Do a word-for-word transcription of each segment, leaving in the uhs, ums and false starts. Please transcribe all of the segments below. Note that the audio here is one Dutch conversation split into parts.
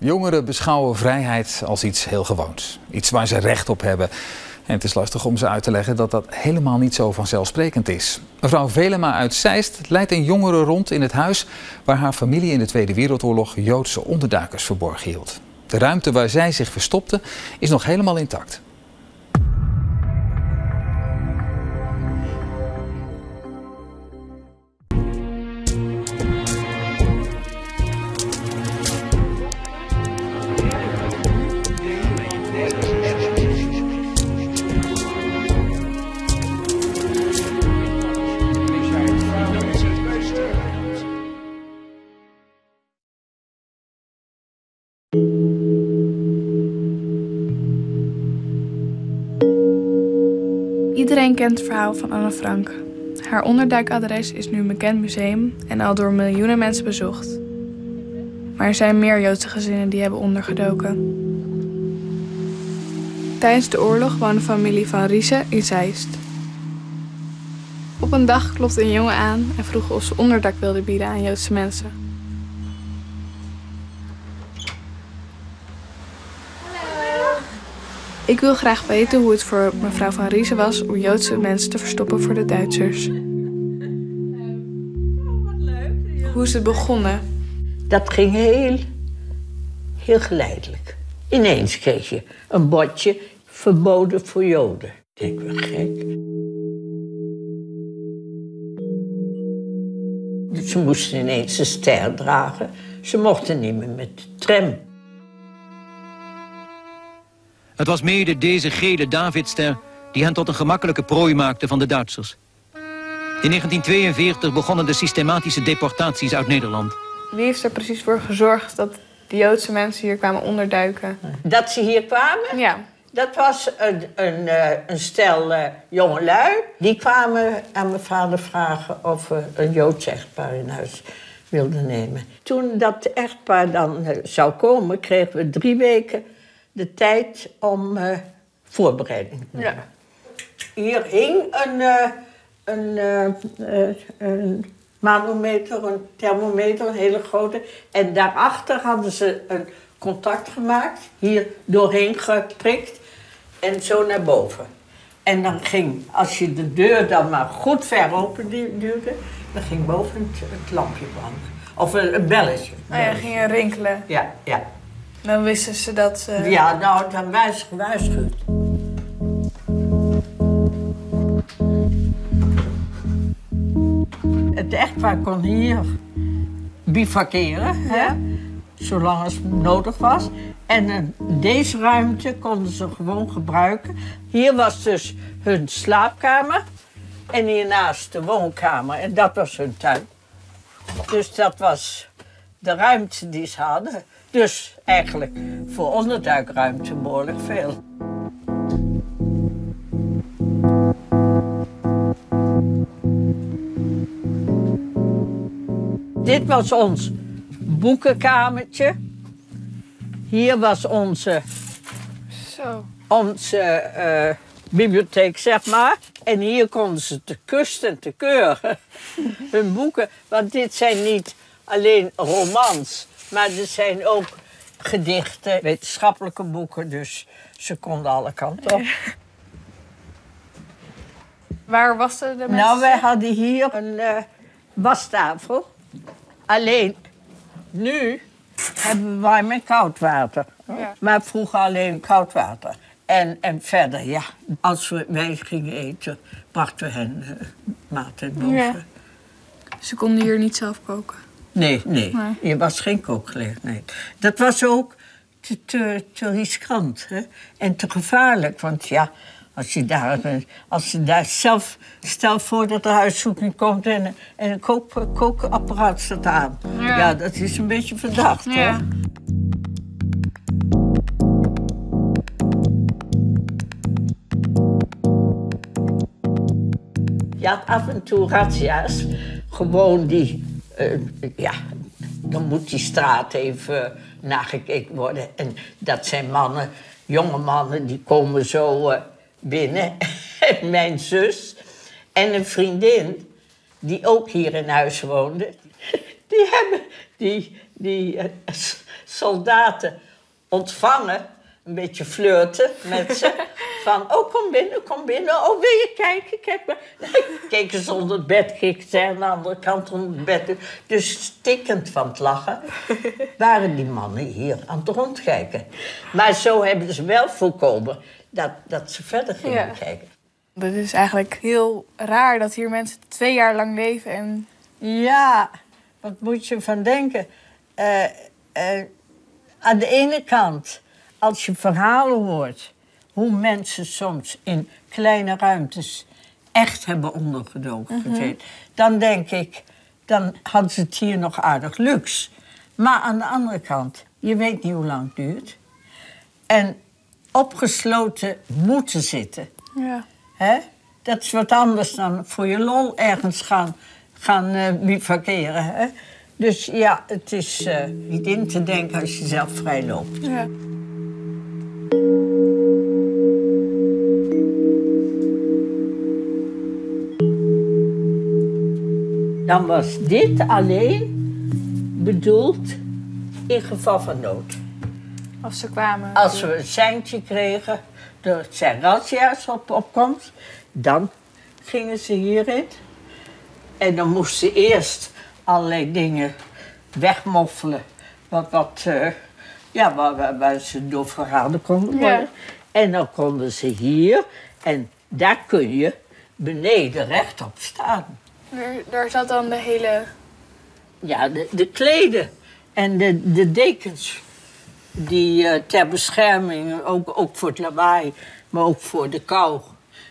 Jongeren beschouwen vrijheid als iets heel gewoons. Iets waar ze recht op hebben. En het is lastig om ze uit te leggen dat dat helemaal niet zo vanzelfsprekend is. Mevrouw Velema uit Zeist leidt een jongere rond in het huis waar haar familie in de Tweede Wereldoorlog Joodse onderduikers verborgen hield. De ruimte waar zij zich verstopte is nog helemaal intact. Iedereen kent het verhaal van Anne Frank. Haar onderduikadres is nu een bekend museum en al door miljoenen mensen bezocht. Maar er zijn meer Joodse gezinnen die hebben ondergedoken. Tijdens de oorlog woonde de familie Van Riezen in Zeist. Op een dag klopte een jongen aan en vroeg of ze onderdak wilden bieden aan Joodse mensen. Ik wil graag weten hoe het voor mevrouw Van Riezen was om Joodse mensen te verstoppen voor de Duitsers. Hoe is het begonnen? Dat ging heel, heel geleidelijk. Ineens kreeg je een bordje verboden voor Joden. Ik denk wel gek. Ze moesten ineens een ster dragen. Ze mochten niet meer met de tram. Het was mede deze gele Davidster die hen tot een gemakkelijke prooi maakte van de Duitsers. In negentien tweeënveertig begonnen de systematische deportaties uit Nederland. Wie heeft er precies voor gezorgd dat de Joodse mensen hier kwamen onderduiken? Dat ze hier kwamen? Ja. Dat was een, een, een stel uh, jongelui. Die kwamen aan mijn vader vragen of we een Joods echtpaar in huis wilden nemen. Toen dat echtpaar dan uh, zou komen, kregen we drie weken... de tijd om uh, voorbereiding te maken. Ja. Hier hing een, uh, een, uh, een manometer, een thermometer, een hele grote. En daarachter hadden ze een contact gemaakt, hier doorheen geprikt en zo naar boven. En dan ging, als je de deur dan maar goed ver open duwde, dan ging boven het, het lampje branden. Of een, een belletje. Oh ja, ging er rinkelen. Ja, ja. Dan wisten ze dat ze... Ja, nou, dan waarschuwt. Het echtpaar kon hier bivakeren, ja. Hè, zolang het nodig was. En deze ruimte konden ze gewoon gebruiken. Hier was dus hun slaapkamer en hiernaast de woonkamer. En dat was hun tuin. Dus dat was de ruimte die ze hadden. Dus eigenlijk voor onderduikruimte behoorlijk veel. Dit was ons boekenkamertje. Hier was onze, Zo. onze uh, bibliotheek, zeg maar. En hier konden ze te kusten en te keuren hun boeken. Want dit zijn niet alleen romans. Maar er zijn ook gedichten, wetenschappelijke boeken, dus ze konden alle kanten op. Waar was de mensen? Nou, wij hadden hier een uh, wastafel. Alleen, nu hebben we warm en koud water. Ja. Maar vroeger alleen koud water. En, en verder, ja, als we, wij gingen eten, brachten we hen uh, maat en boven. Ja. Ze konden hier niet zelf koken? Nee, nee. Je was geen kookgelegenheid. Dat was ook te, te, te riskant, hè? En te gevaarlijk. Want ja, als je daar, als je daar zelf... Stel voor dat er huiszoeking komt en, en een kook, kookapparaat staat aan. Ja. Ja, dat is een beetje verdacht, ja. Hè? Je had af en toe razzia's, gewoon die... Uh, ja, dan moet die straat even uh, nagekeken worden. En dat zijn mannen, jonge mannen, die komen zo uh, binnen. Mijn zus en een vriendin, die ook hier in huis woonde, die hebben, die, die uh, soldaten ontvangen. Een beetje flirten met ze. Van, oh, kom binnen, kom binnen. Oh, wil je kijken? Kijk maar. Keken ze onder het bed, keken ze aan de andere kant onder het bed. Dus stikkend van het lachen waren die mannen hier aan het rondkijken. Maar zo hebben ze wel voorkomen dat, dat ze verder gingen ja. kijken. Dat is eigenlijk heel raar dat hier mensen twee jaar lang leven. En... Ja, wat moet je ervan denken? Uh, uh, aan de ene kant... Als je verhalen hoort hoe mensen soms in kleine ruimtes echt hebben ondergedoken mm-hmm. gezeten, dan denk ik, dan hadden ze het hier nog aardig luxe. Maar aan de andere kant, je weet niet hoe lang het duurt. En opgesloten moeten zitten. Ja. Hè? Dat is wat anders dan voor je lol ergens gaan, gaan uh, bivakeren. Hè? Dus ja, het is uh, niet in te denken als je zelf vrij loopt. Ja. Dan was dit alleen bedoeld in geval van nood. Als ze kwamen? Als we een seintje kregen, er zijn razzia's op opkomst, dan gingen ze hierin. En dan moesten ze eerst allerlei dingen wegmoffelen, wat, wat, uh, ja, waar, waar, waar ze door verraden konden worden. Ja. En dan konden ze hier, en daar kun je beneden rechtop staan. Daar zat dan de hele... Ja, de, de kleden en de, de dekens. Die uh, ter bescherming, ook, ook voor het lawaai, maar ook voor de kou.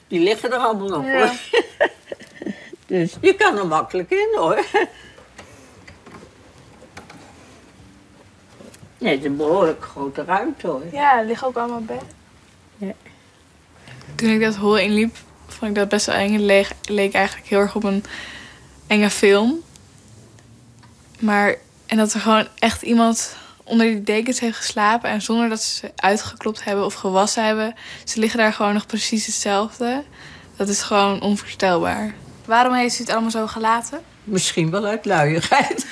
Die liggen er allemaal nog. Ja. Dus je kan er makkelijk in, hoor. Nee, het is een behoorlijk grote ruimte, hoor. Ja, er liggen ook allemaal bedden. Ja. Toen ik dat hol inliep... vond ik dat best wel eng. Het leek, leek eigenlijk heel erg op een enge film. Maar, en dat er gewoon echt iemand onder die dekens heeft geslapen... en zonder dat ze uitgeklopt hebben of gewassen hebben... ze liggen daar gewoon nog precies hetzelfde. Dat is gewoon onvoorstelbaar. Waarom heeft u het allemaal zo gelaten? Misschien wel uit luiigheid.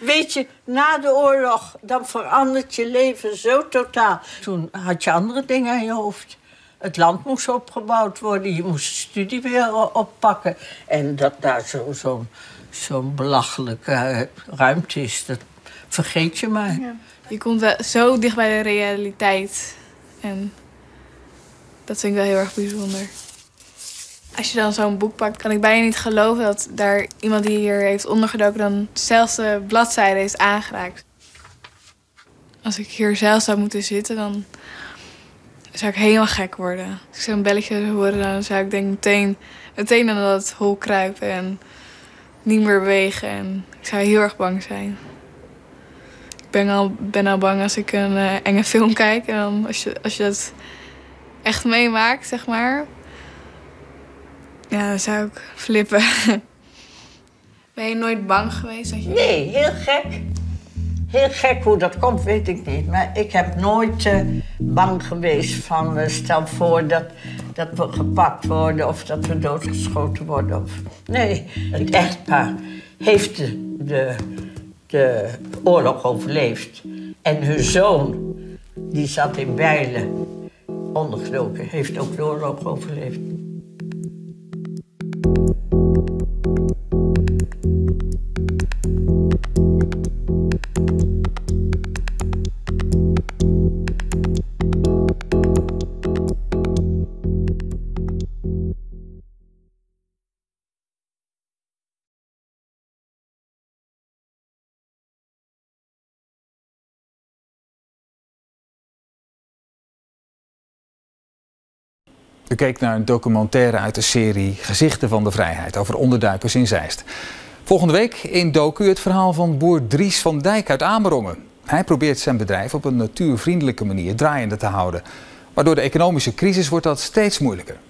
Weet je, na de oorlog, dan verandert je leven zo totaal. Toen had je andere dingen aan je hoofd. Het land moest opgebouwd worden, je moest de studie weer oppakken. En dat daar zo'n zo, zo belachelijke ruimte is, dat vergeet je maar. Ja. Je komt wel zo dicht bij de realiteit. En dat vind ik wel heel erg bijzonder. Als je dan zo'n boek pakt, kan ik bijna niet geloven dat daar iemand die hier heeft ondergedoken... dan dezelfde bladzijde heeft aangeraakt. Als ik hier zelf zou moeten zitten, dan... zou ik helemaal gek worden. Als ik zo'n belletje zou horen, dan zou ik denk meteen, meteen aan dat hol kruipen en niet meer bewegen. En ik zou heel erg bang zijn. Ik ben al, ben al bang als ik een uh, enge film kijk. En dan als je, als je dat echt meemaakt, zeg maar... Ja, dan zou ik flippen. Ben je nooit bang geweest? Dat je... Nee, heel gek. Heel gek hoe dat komt, weet ik niet. Maar ik heb nooit uh, bang geweest van... Uh, stel voor dat, dat we gepakt worden of dat we doodgeschoten worden. Of... Nee, het echtpaar heeft de, de, de oorlog overleefd. En hun zoon, die zat in Beilen ondergedoken, heeft ook de oorlog overleefd. U keek naar een documentaire uit de serie Gezichten van de Vrijheid over onderduikers in Zeist. Volgende week in Docu het verhaal van boer Dries van Dijk uit Amerongen. Hij probeert zijn bedrijf op een natuurvriendelijke manier draaiende te houden. Maar door de economische crisis wordt dat steeds moeilijker.